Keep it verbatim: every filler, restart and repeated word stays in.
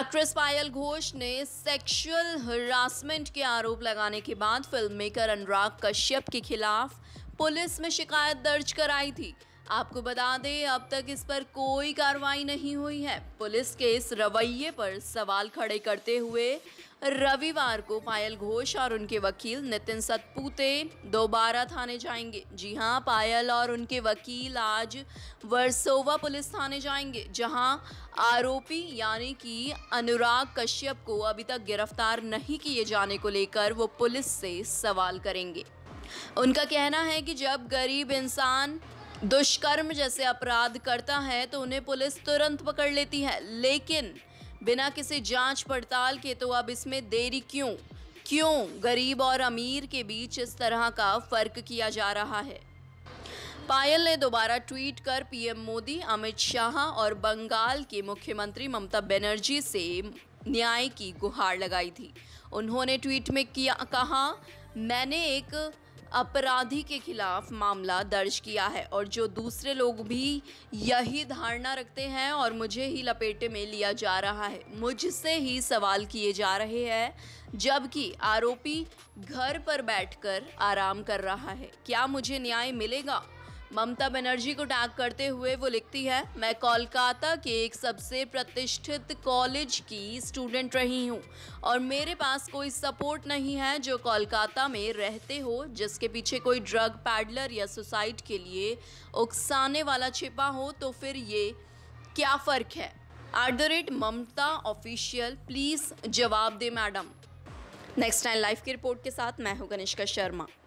Actress पायल घोष ने sexual harassment के आरोप लगाने के बाद फिल्म मेकर अनुराग कश्यप के खिलाफ पुलिस में शिकायत दर्ज कराई थी। आपको बता दें, अब तक इस पर कोई कार्रवाई नहीं हुई है। पुलिस के इस रवैये पर सवाल खड़े करते हुए रविवार को पायल घोष और उनके वकील नितिन सतपुते दोबारा थाने जाएंगे। जी हां, पायल और उनके वकील आज वर्सोवा पुलिस थाने जाएंगे, जहां आरोपी यानी कि अनुराग कश्यप को अभी तक गिरफ्तार नहीं किए जाने को लेकर वो पुलिस से सवाल करेंगे। उनका कहना है कि जब गरीब इंसान दुष्कर्म जैसे अपराध करता है तो उन्हें पुलिस तुरंत पकड़ लेती है, लेकिन बिना किसी जांच पड़ताल के, तो अब इसमें देरी क्यों क्यों गरीब और अमीर के बीच इस तरह का फ़र्क किया जा रहा है। पायल ने दोबारा ट्वीट कर पीएम मोदी, अमित शाह और बंगाल के मुख्यमंत्री ममता बनर्जी से न्याय की गुहार लगाई थी। उन्होंने ट्वीट में किया कहा, मैंने एक अपराधी के खिलाफ मामला दर्ज किया है और जो दूसरे लोग भी यही धारणा रखते हैं और मुझे ही लपेटे में लिया जा रहा है, मुझसे ही सवाल किए जा रहे हैं, जबकि आरोपी घर पर बैठकर आराम कर रहा है। क्या मुझे न्याय मिलेगा? ममता बनर्जी को टैग करते हुए वो लिखती है, मैं कोलकाता के एक सबसे प्रतिष्ठित कॉलेज की स्टूडेंट रही हूँ और मेरे पास कोई सपोर्ट नहीं है। जो कोलकाता में रहते हो, जिसके पीछे कोई ड्रग पैडलर या सुसाइड के लिए उकसाने वाला छिपा हो, तो फिर ये क्या फ़र्क है? At the rate Mamata official, please जवाब दे मैडम। नेक्स्ट टाइम लाइव की रिपोर्ट के साथ मैं हूँ कनिष्क शर्मा।